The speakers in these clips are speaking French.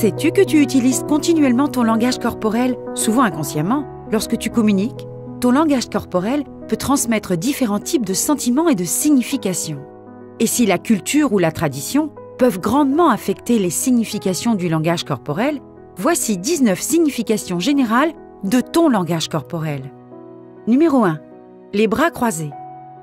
Sais-tu que tu utilises continuellement ton langage corporel, souvent inconsciemment, lorsque tu communiques? Ton langage corporel peut transmettre différents types de sentiments et de significations. Et si la culture ou la tradition peuvent grandement affecter les significations du langage corporel, voici 19 significations générales de ton langage corporel. Numéro 1. Les bras croisés.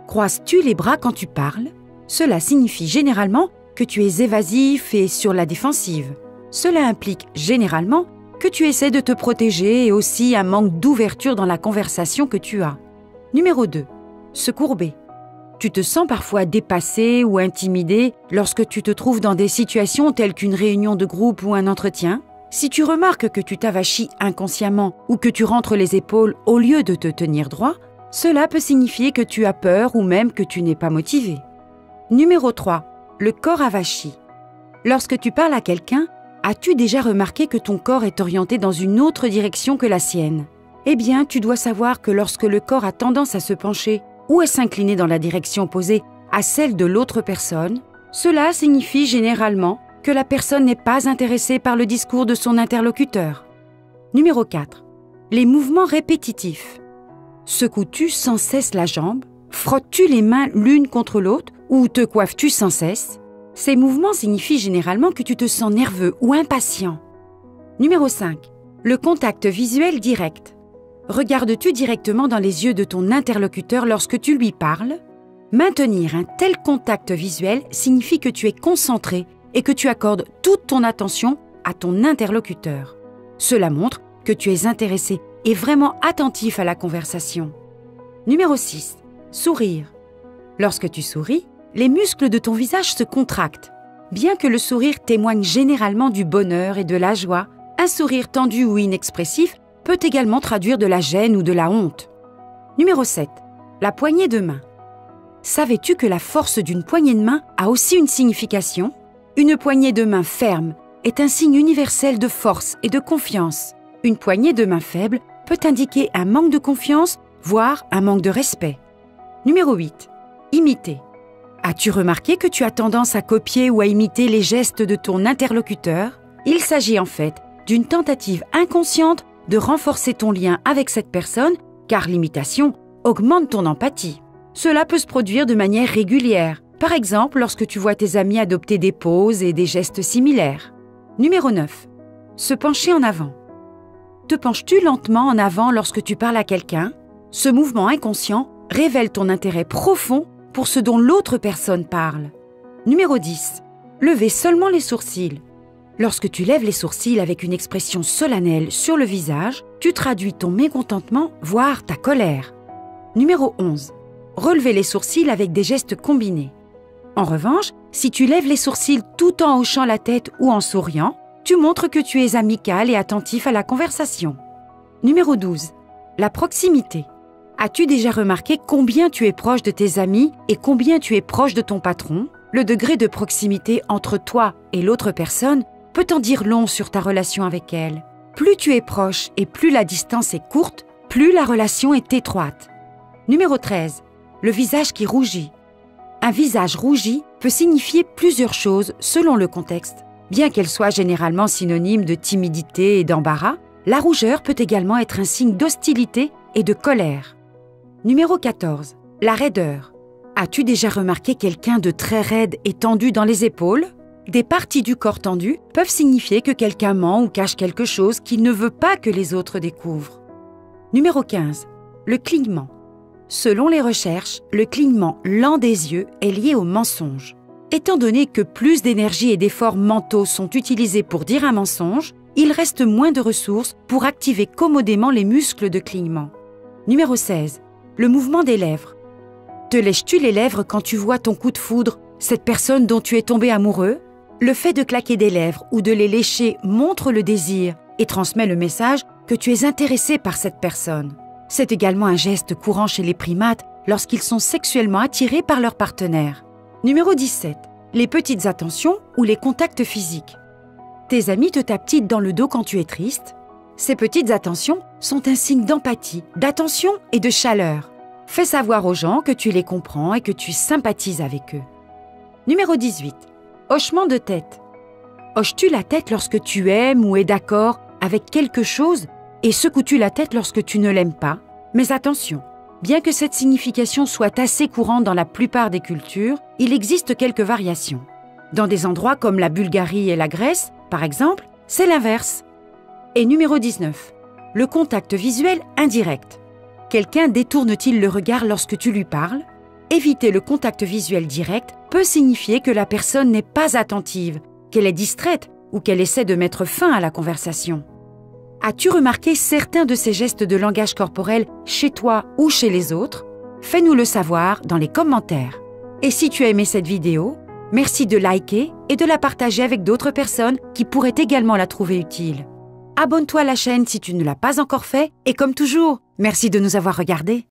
Croises-tu les bras quand tu parles? Cela signifie généralement que tu es évasif et sur la défensive. Cela implique généralement que tu essaies de te protéger et aussi un manque d'ouverture dans la conversation que tu as. Numéro 2. Se courber. Tu te sens parfois dépassé ou intimidé lorsque tu te trouves dans des situations telles qu'une réunion de groupe ou un entretien. Si tu remarques que tu t'avachis inconsciemment ou que tu rentres les épaules au lieu de te tenir droit, cela peut signifier que tu as peur ou même que tu n'es pas motivé. Numéro 3. Le corps avachi. Lorsque tu parles à quelqu'un, as-tu déjà remarqué que ton corps est orienté dans une autre direction que la sienne? Eh bien, tu dois savoir que lorsque le corps a tendance à se pencher ou à s'incliner dans la direction opposée à celle de l'autre personne, cela signifie généralement que la personne n'est pas intéressée par le discours de son interlocuteur. Numéro 4. Les mouvements répétitifs. Secoues-tu sans cesse la jambe? Frottes-tu les mains l'une contre l'autre? Ou te coiffes-tu sans cesse? Ces mouvements signifient généralement que tu te sens nerveux ou impatient. Numéro 5. Le contact visuel direct. Regardes-tu directement dans les yeux de ton interlocuteur lorsque tu lui parles? Maintenir un tel contact visuel signifie que tu es concentré et que tu accordes toute ton attention à ton interlocuteur. Cela montre que tu es intéressé et vraiment attentif à la conversation. Numéro 6. Sourire. Lorsque tu souris, les muscles de ton visage se contractent. Bien que le sourire témoigne généralement du bonheur et de la joie, un sourire tendu ou inexpressif peut également traduire de la gêne ou de la honte. Numéro 7. La poignée de main. Savais-tu que la force d'une poignée de main a aussi une signification? Une poignée de main ferme est un signe universel de force et de confiance. Une poignée de main faible peut indiquer un manque de confiance, voire un manque de respect. Numéro 8. Imiter. As-tu remarqué que tu as tendance à copier ou à imiter les gestes de ton interlocuteur? Il s'agit en fait d'une tentative inconsciente de renforcer ton lien avec cette personne, car l'imitation augmente ton empathie. Cela peut se produire de manière régulière, par exemple lorsque tu vois tes amis adopter des poses et des gestes similaires. Numéro 9. Se pencher en avant. Te penches-tu lentement en avant lorsque tu parles à quelqu'un? Ce mouvement inconscient révèle ton intérêt profond pour ce dont l'autre personne parle. Numéro 10. Levez seulement les sourcils. Lorsque tu lèves les sourcils avec une expression solennelle sur le visage, tu traduis ton mécontentement, voire ta colère. Numéro 11. Relevez les sourcils avec des gestes combinés. En revanche, si tu lèves les sourcils tout en hochant la tête ou en souriant, tu montres que tu es amical et attentif à la conversation. Numéro 12. La proximité. As-tu déjà remarqué combien tu es proche de tes amis et combien tu es proche de ton patron? Le degré de proximité entre toi et l'autre personne peut en dire long sur ta relation avec elle. Plus tu es proche et plus la distance est courte, plus la relation est étroite. Numéro 13. Le visage qui rougit. Un visage rougi peut signifier plusieurs choses selon le contexte. Bien qu'elle soit généralement synonyme de timidité et d'embarras, la rougeur peut également être un signe d'hostilité et de colère. Numéro 14. La raideur. As-tu déjà remarqué quelqu'un de très raide et tendu dans les épaules? Des parties du corps tendues peuvent signifier que quelqu'un ment ou cache quelque chose qu'il ne veut pas que les autres découvrent. Numéro 15. Le clignement. Selon les recherches, le clignement lent des yeux est lié au mensonge. Étant donné que plus d'énergie et d'efforts mentaux sont utilisés pour dire un mensonge, il reste moins de ressources pour activer commodément les muscles de clignement. Numéro 16. Le mouvement des lèvres. Te lèches-tu les lèvres quand tu vois ton coup de foudre, cette personne dont tu es tombé amoureux? Le fait de claquer des lèvres ou de les lécher montre le désir et transmet le message que tu es intéressé par cette personne. C'est également un geste courant chez les primates lorsqu'ils sont sexuellement attirés par leur partenaire. Numéro 17. Les petites attentions ou les contacts physiques. Tes amis te tapent-ils dans le dos quand tu es triste? Ces petites attentions sont un signe d'empathie, d'attention et de chaleur. Fais savoir aux gens que tu les comprends et que tu sympathises avec eux. Numéro 18. Hochement de tête. Hoches-tu la tête lorsque tu aimes ou es d'accord avec quelque chose et secoues-tu la tête lorsque tu ne l'aimes pas? Mais attention, bien que cette signification soit assez courante dans la plupart des cultures, il existe quelques variations. Dans des endroits comme la Bulgarie et la Grèce, par exemple, c'est l'inverse. Et numéro 19, le contact visuel indirect. Quelqu'un détourne-t-il le regard lorsque tu lui parles? Éviter le contact visuel direct peut signifier que la personne n'est pas attentive, qu'elle est distraite ou qu'elle essaie de mettre fin à la conversation. As-tu remarqué certains de ces gestes de langage corporel chez toi ou chez les autres? Fais-nous le savoir dans les commentaires. Et si tu as aimé cette vidéo, merci de liker et de la partager avec d'autres personnes qui pourraient également la trouver utile. Abonne-toi à la chaîne si tu ne l'as pas encore fait et comme toujours, merci de nous avoir regardés.